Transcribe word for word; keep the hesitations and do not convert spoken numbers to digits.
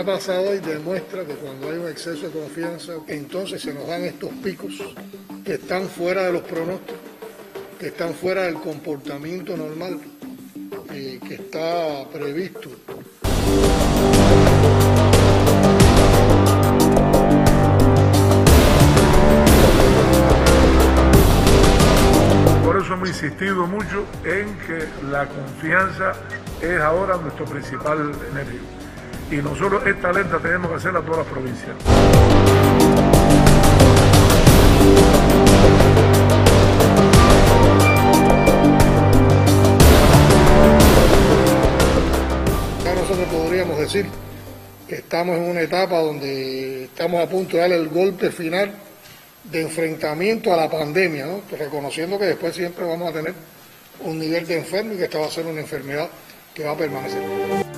ha pasado y demuestra que cuando hay un exceso de confianza, entonces se nos dan estos picos que están fuera de los pronósticos, que están fuera del comportamiento normal eh, que está previsto. Por eso hemos insistido mucho en que la confianza es ahora nuestro principal enemigo. Y nosotros esta alerta tenemos que hacerla a todas las provincias. Nosotros podríamos decir que estamos en una etapa donde estamos a punto de darle el golpe final de enfrentamiento a la pandemia, ¿no? Reconociendo que después siempre vamos a tener un nivel de enfermo y que esta va a ser una enfermedad que va a permanecer.